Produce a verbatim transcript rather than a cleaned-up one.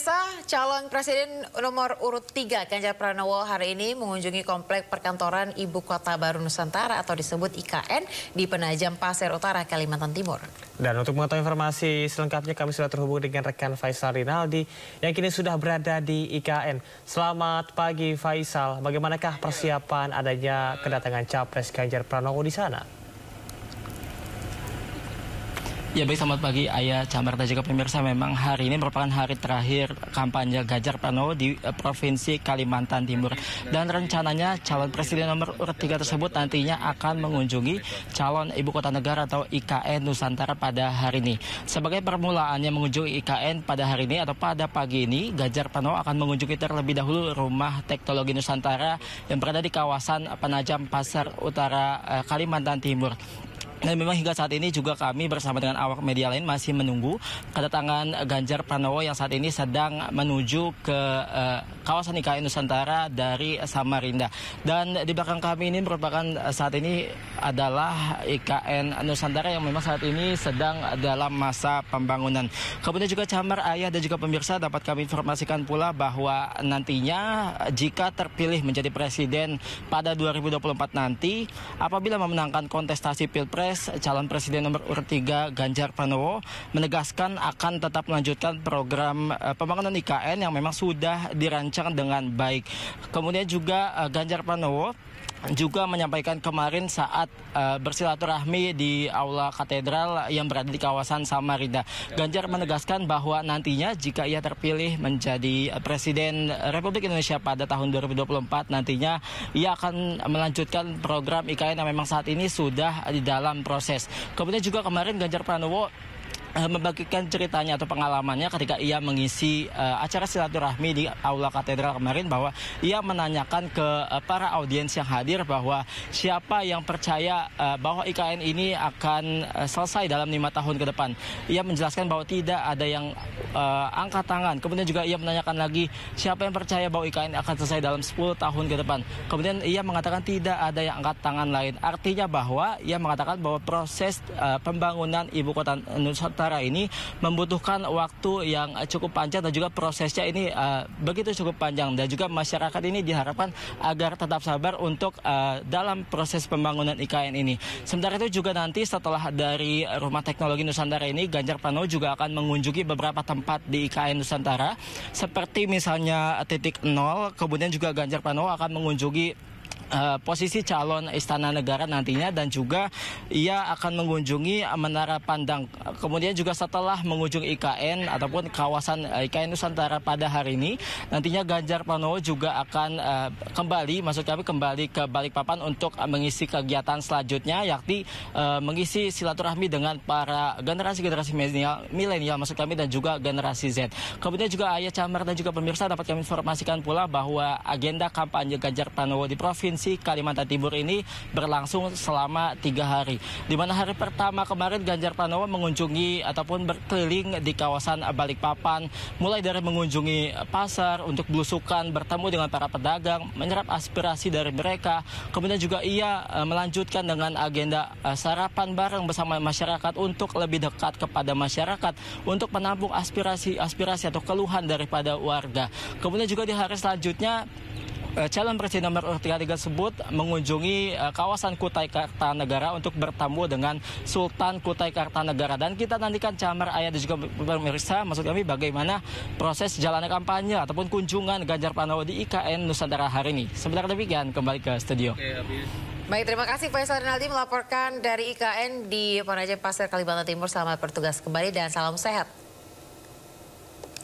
Pemirsa, calon presiden nomor urut tiga Ganjar Pranowo hari ini mengunjungi komplek perkantoran Ibu Kota Baru Nusantara atau disebut I K N di Penajam Paser Utara, Kalimantan Timur. Dan untuk mengetahui informasi selengkapnya kami sudah terhubung dengan rekan Faisal Rinaldi yang kini sudah berada di I K N. Selamat pagi Faisal, bagaimanakah persiapan adanya kedatangan Capres Ganjar Pranowo di sana? Ya baik, selamat pagi Ayah Camar dan juga pemirsa. Memang hari ini merupakan hari terakhir kampanye Ganjar Pranowo di uh, Provinsi Kalimantan Timur. Dan rencananya calon presiden nomor urut tiga tersebut nantinya akan mengunjungi calon ibu kota negara atau I K N Nusantara pada hari ini. Sebagai permulaannya mengunjungi I K N pada hari ini atau pada pagi ini, Ganjar Pranowo akan mengunjungi terlebih dahulu Rumah Teknologi Nusantara yang berada di kawasan Penajam Paser Utara uh, Kalimantan Timur. Dan memang hingga saat ini juga kami bersama dengan awak media lain masih menunggu kedatangan Ganjar Pranowo yang saat ini sedang menuju ke uh, kawasan I K N Nusantara dari Samarinda. Dan di belakang kami ini merupakan saat ini adalah I K N Nusantara yang memang saat ini sedang dalam masa pembangunan. Kemudian juga Camar, Ayah dan juga pemirsa, dapat kami informasikan pula bahwa nantinya jika terpilih menjadi presiden pada dua ribu dua puluh empat nanti, apabila memenangkan kontestasi Pilpres, calon presiden nomor urut tiga Ganjar Pranowo menegaskan akan tetap melanjutkan program uh, pembangunan I K N yang memang sudah dirancang dengan baik. Kemudian juga uh, Ganjar Pranowo juga menyampaikan kemarin saat uh, bersilaturahmi di Aula Katedral yang berada di kawasan Samarinda. Ganjar menegaskan bahwa nantinya jika ia terpilih menjadi Presiden Republik Indonesia pada tahun dua ribu dua puluh empat, nantinya ia akan melanjutkan program I K N yang memang saat ini sudah di dalam proses. Kemudian juga kemarin Ganjar Pranowo membagikan ceritanya atau pengalamannya ketika ia mengisi uh, acara silaturahmi di Aula Katedral kemarin, bahwa ia menanyakan ke uh, para audiens yang hadir bahwa siapa yang percaya uh, bahwa I K N ini akan uh, selesai dalam lima tahun ke depan. Ia menjelaskan bahwa tidak ada yang uh, angkat tangan. Kemudian juga ia menanyakan lagi siapa yang percaya bahwa I K N akan selesai dalam sepuluh tahun ke depan. Kemudian ia mengatakan tidak ada yang angkat tangan lain. Artinya bahwa ia mengatakan bahwa proses uh, pembangunan Ibu Kota Nusantara ini membutuhkan waktu yang cukup panjang dan juga prosesnya ini uh, begitu cukup panjang, dan juga masyarakat ini diharapkan agar tetap sabar untuk uh, dalam proses pembangunan I K N ini. Sementara itu juga nanti setelah dari Rumah Teknologi Nusantara ini, Ganjar Pranowo juga akan mengunjungi beberapa tempat di I K N Nusantara seperti misalnya titik nol. Kemudian juga Ganjar Pranowo akan mengunjungi Uh, posisi calon istana negara nantinya, dan juga ia akan mengunjungi Menara Pandang. Kemudian juga setelah mengunjungi I K N ataupun kawasan I K N Nusantara pada hari ini, nantinya Ganjar Pranowo juga akan uh, kembali, maksud kami kembali ke Balikpapan untuk mengisi kegiatan selanjutnya, yakni uh, mengisi silaturahmi dengan para generasi-generasi milenial, maksud kami, dan juga generasi Z. Kemudian juga Ayah, Camar dan juga pemirsa, dapat kami informasikan pula bahwa agenda kampanye Ganjar Pranowo di Provinsi Kalimantan Timur ini berlangsung selama tiga hari. Di mana hari pertama kemarin Ganjar Pranowo mengunjungi ataupun berkeliling di kawasan Balikpapan, mulai dari mengunjungi pasar untuk belusukan, bertemu dengan para pedagang, menyerap aspirasi dari mereka. Kemudian juga ia melanjutkan dengan agenda sarapan bareng bersama masyarakat untuk lebih dekat kepada masyarakat, untuk menampung aspirasi-aspirasi atau keluhan daripada warga. Kemudian juga di hari selanjutnya, calon presiden nomor urut tiga tersebut mengunjungi kawasan Kutai Kartanegara untuk bertemu dengan Sultan Kutai Kartanegara. Dan kita nantikan, Camar, Ayah dan juga pemirsa, maksud kami, bagaimana proses jalannya kampanye ataupun kunjungan Ganjar Pranowo di I K N Nusantara hari ini. Sebentar demikian, kembali ke studio. Oke, habis. Baik, terima kasih Faisal Rinaldi melaporkan dari I K N di Monajep Pasir, Kalimantan Timur. Selamat bertugas kembali dan salam sehat.